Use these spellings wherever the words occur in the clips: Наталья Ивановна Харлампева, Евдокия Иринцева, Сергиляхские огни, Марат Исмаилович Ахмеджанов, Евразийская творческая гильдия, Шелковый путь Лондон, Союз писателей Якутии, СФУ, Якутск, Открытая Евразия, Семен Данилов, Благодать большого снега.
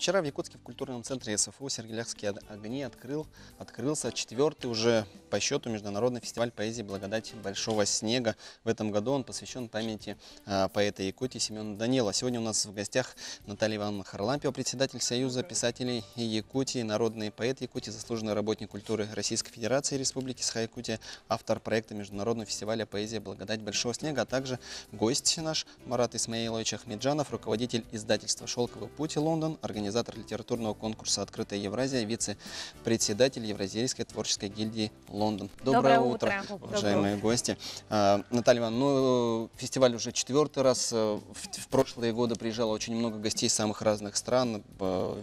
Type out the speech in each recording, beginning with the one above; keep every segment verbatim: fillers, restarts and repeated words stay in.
Вчера в Якутске в культурном центре СФУ «Сергиляхские огни» открыл, открылся четвертый уже по счету международный фестиваль поэзии «Благодать большого снега». В этом году он посвящен памяти э, поэта Якутии Семена Данилова. Сегодня у нас в гостях Наталья Ивановна Харлампева, председатель Союза писателей Якутии, народный поэт Якутии, заслуженный работник культуры Российской Федерации и Республики Саха-Якутия, автор проекта международного фестиваля поэзии «Благодать большого снега», а также гость наш Марат Исмаилович Ахмеджанов, руководитель издательства «Шелковый путь Лондон», организатор Организатор литературного конкурса «Открытая Евразия», вице-председатель Евразийской творческой гильдии «Лондон». Доброе, Доброе утро, утро, уважаемые Доброе. гости. А, Наталья Ивановна, ну, фестиваль уже четвертый раз. В, в прошлые годы приезжало очень много гостей из самых разных стран.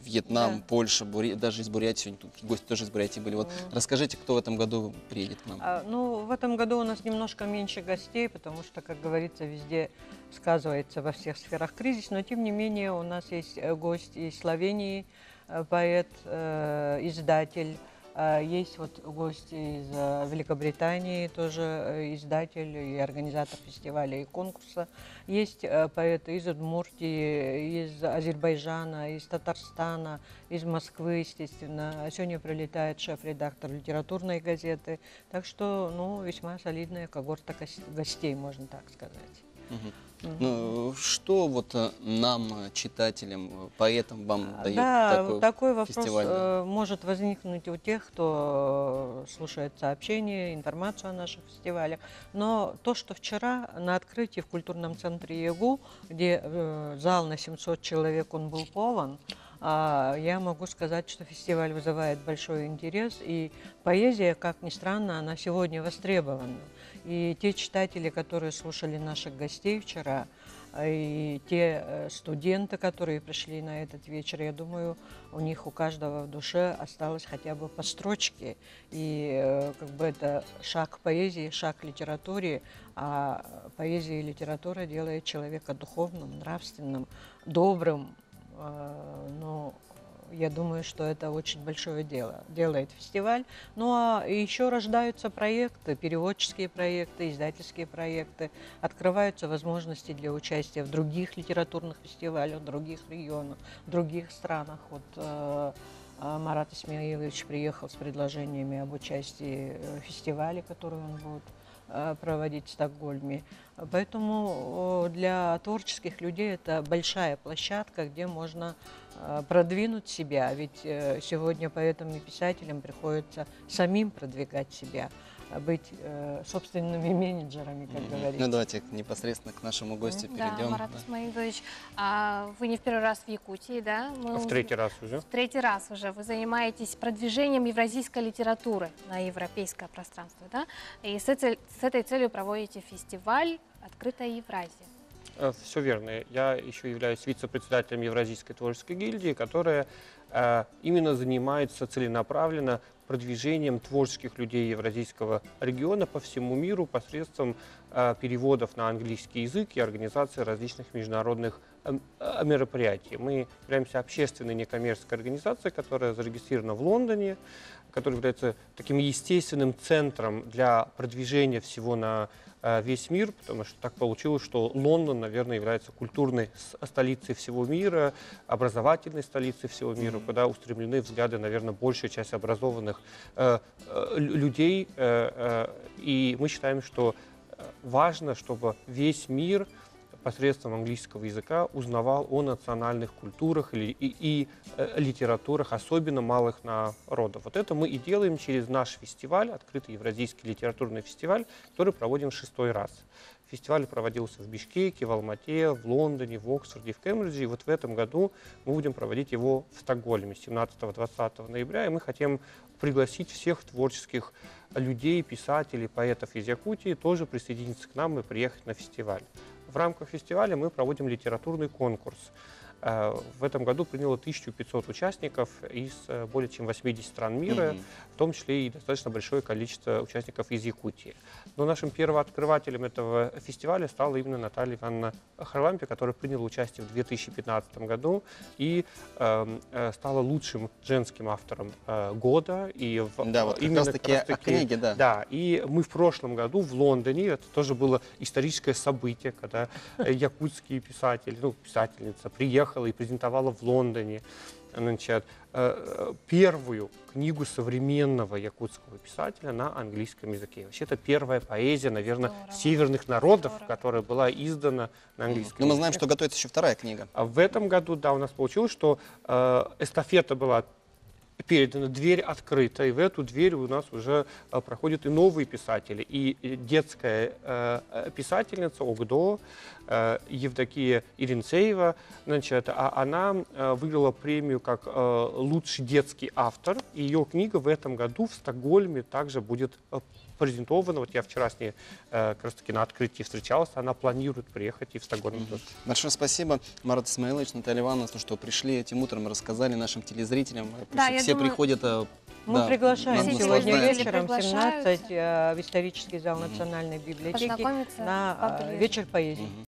Вьетнам, да. Польша, Бури... даже из Бурятии. Сегодня гости тоже из Бурятии были. Вот, mm. Расскажите, кто в этом году приедет к нам? А, ну, в этом году у нас немножко меньше гостей, потому что, как говорится, везде сказывается во всех сферах кризис. Но, тем не менее, у нас есть гость из Словении. Словении поэт, э, издатель, э, есть вот гость из э, Великобритании, тоже э, издатель и организатор фестиваля и конкурса. Есть э, поэты из Удмуртии, из Азербайджана, из Татарстана, из Москвы, естественно. Сегодня прилетает шеф-редактор литературной газеты. Так что, ну, весьма солидная когорта гостей, можно так сказать. Угу. Mm-hmm. Ну, что вот нам, читателям, поэтам, вам дает да, такой, такой вопрос фестиваль, да? Может возникнуть у тех, кто слушает сообщения, информацию о наших фестивалях. Но то, что вчера на открытии в культурном центре ЕГУ, где зал на семьсот человек, он был полон, я могу сказать, что фестиваль вызывает большой интерес, и поэзия, как ни странно, она сегодня востребована. И те читатели, которые слушали наших гостей вчера, и те студенты, которые пришли на этот вечер, я думаю, у них у каждого в душе осталось хотя бы по строчке. И как бы это шаг к поэзии, шаг к литературе, а поэзия и литература делает человека духовным, нравственным, добрым. Но я думаю, что это очень большое дело делает фестиваль. Ну а еще рождаются проекты, переводческие проекты, издательские проекты. Открываются возможности для участия в других литературных фестивалях, в других регионах, в других странах. Вот, Марат Исмаилович приехал с предложениями об участии в фестивале, который он будет проводить в Стокгольме. Поэтому для творческих людей это большая площадка, где можно продвинуть себя. Ведь сегодня поэтам и писателям приходится самим продвигать себя, быть собственными менеджерами, как mm-hmm. говорится. Ну давайте непосредственно к нашему гостю mm-hmm. перейдем. Да, Марат Исмаилович, да. Вы не в первый раз в Якутии, да? Мы... В третий раз уже. В третий раз уже. Вы занимаетесь продвижением евразийской литературы на европейское пространство, да? И с этой, с этой целью проводите фестиваль «Открытая Евразия». Все верно. Я еще являюсь вице-председателем Евразийской творческой гильдии, которая э, именно занимается целенаправленно продвижением творческих людей Евразийского региона по всему миру посредством э, переводов на английский язык и организации различных международных э, э, мероприятий. Мы являемся общественной некоммерческой организацией, которая зарегистрирована в Лондоне, которая является таким естественным центром для продвижения всего на весь мир, потому что так получилось, что Лондон, наверное, является культурной столицей всего мира, образовательной столицей всего мира, куда устремлены взгляды, наверное, большая часть образованных э, э, людей. Э, э, и мы считаем, что важно, чтобы весь мир посредством английского языка узнавал о национальных культурах или, и, и э, литературах, особенно малых народов. Вот это мы и делаем через наш фестиваль, открытый Евразийский литературный фестиваль, который проводим в шестой раз. Фестиваль проводился в Бишкеке, в Алмате, в Лондоне, в Оксфорде, в Кембридже. И вот в этом году мы будем проводить его в Стокгольме семнадцатого-двадцатого ноября. И мы хотим пригласить всех творческих людей, писателей, поэтов из Якутии тоже присоединиться к нам и приехать на фестиваль. В рамках фестиваля мы проводим литературный конкурс. В этом году приняло тысячу пятьсот участников из более чем восьмидесяти стран мира, mm-hmm. в том числе и достаточно большое количество участников из Якутии. Но нашим первооткрывателем этого фестиваля стала именно Наталья Ивановна Харлампева, которая приняла участие в две тысячи пятнадцатом году и э, стала лучшим женским автором э, года. И в, да, вот именно как раз таки как раз таки, о книге, да. Да, и мы в прошлом году в Лондоне, это тоже было историческое событие, когда якутские писатели, ну, писательница приехала и презентовала в Лондоне значит, первую книгу современного якутского писателя на английском языке. Вообще это первая поэзия, наверное, Здорово. северных народов, Здорово. которая была издана на английском. Но языке. Мы знаем, что готовится еще вторая книга. В этом году, да, у нас получилось, что эстафета была передана, дверь открыта, и в эту дверь у нас уже проходят и новые писатели. И детская э, писательница ОГДО э, Евдокия Иринцева, значит, а, она э, выиграла премию как э, лучший детский автор. И ее книга в этом году в Стокгольме также будет э, презентована. Вот я вчера с ней э, как раз таки на открытии встречался, она планирует приехать и в Стокгольм. Mm-hmm. Большое спасибо, Марат Исмаилович, Наталья Ивановна, что пришли этим утром, рассказали нашим телезрителям. Да, все думаю, приходят. Мы да, приглашаем сегодня вечером в семнадцать в исторический зал Национальной библиотеки на вечер поэзии. Mm-hmm.